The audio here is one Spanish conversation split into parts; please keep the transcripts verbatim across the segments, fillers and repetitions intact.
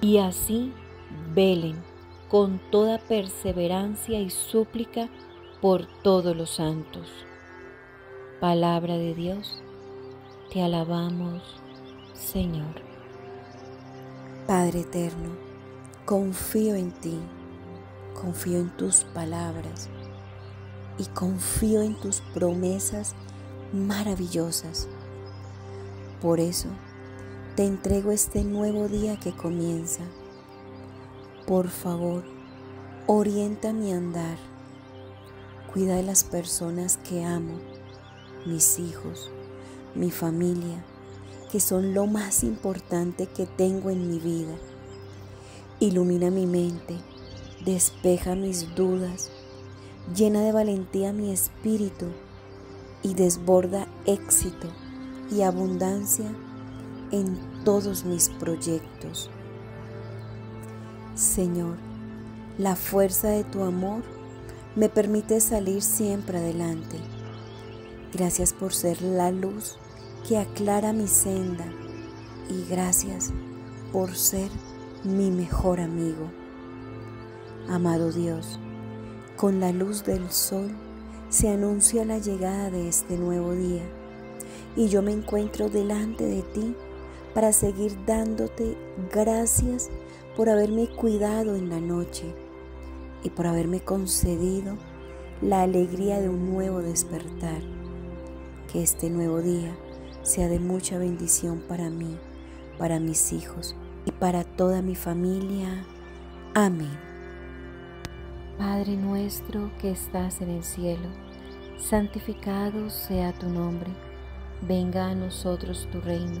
y así velen con toda perseverancia y súplica por todos los santos. Palabra de Dios, te alabamos, Señor. Padre eterno, confío en ti, confío en tus palabras y confío en tus promesas maravillosas. Por eso te entrego este nuevo día que comienza. Por favor, orienta mi andar. Cuida de las personas que amo, mis hijos, mi familia, que son lo más importante que tengo en mi vida. Ilumina mi mente, despeja mis dudas, llena de valentía mi espíritu y desborda éxito y abundancia en todos mis proyectos. Señor, la fuerza de tu amor me permite salir siempre adelante. Gracias por ser la luz que aclara mi senda y gracias por ser mi mejor amigo. Amado Dios, con la luz del sol se anuncia la llegada de este nuevo día y yo me encuentro delante de ti para seguir dándote gracias por haberme cuidado en la noche y por haberme concedido la alegría de un nuevo despertar. Que este nuevo día sea de mucha bendición para mí, para mis hijos y para toda mi familia. Amén. Padre nuestro que estás en el cielo, santificado sea tu nombre. Venga a nosotros tu reino.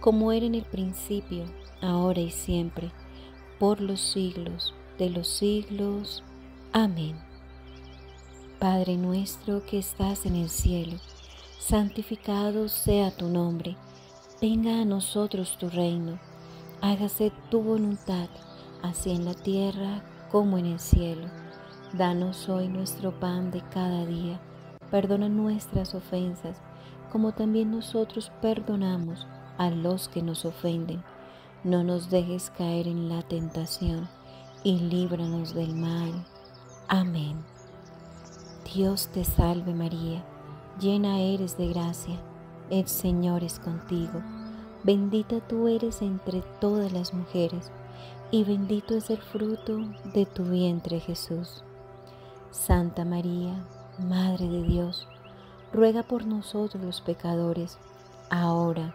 como era en el principio, ahora y siempre, por los siglos de los siglos. Amén. Padre nuestro que estás en el cielo, santificado sea tu nombre. Venga a nosotros tu reino. Hágase tu voluntad, así en la tierra como en el cielo. Danos hoy nuestro pan de cada día. Perdona nuestras ofensas, como también nosotros perdonamos a los que nos ofenden. No nos dejes caer en la tentación y líbranos del mal. Amén. Dios te salve María, llena eres de gracia, el Señor es contigo. Bendita tú eres entre todas las mujeres, y bendito es el fruto de tu vientre Jesús. Santa María, Madre de Dios, ruega por nosotros los pecadores, ahora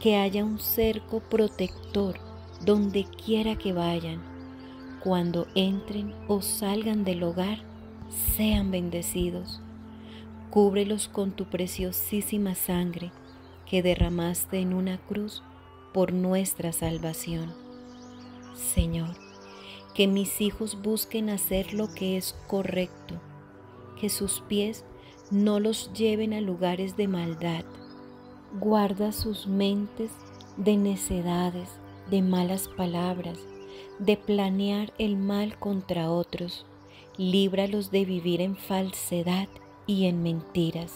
que haya un cerco protector donde quiera que vayan. Cuando entren o salgan del hogar, sean bendecidos. Cúbrelos con tu preciosísima sangre que derramaste en una cruz por nuestra salvación. Señor, que mis hijos busquen hacer lo que es correcto, que sus pies no los lleven a lugares de maldad. Guarda sus mentes de necedades, de malas palabras, de planear el mal contra otros. Líbralos de vivir en falsedad y en mentiras.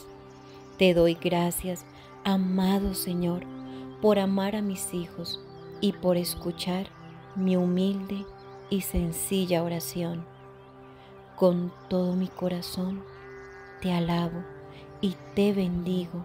Te doy gracias, amado Señor, por amar a mis hijos y por escuchar mi humilde y sencilla oración. Con todo mi corazón te alabo y te bendigo,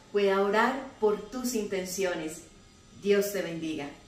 pueda orar por tus intenciones. Dios te bendiga.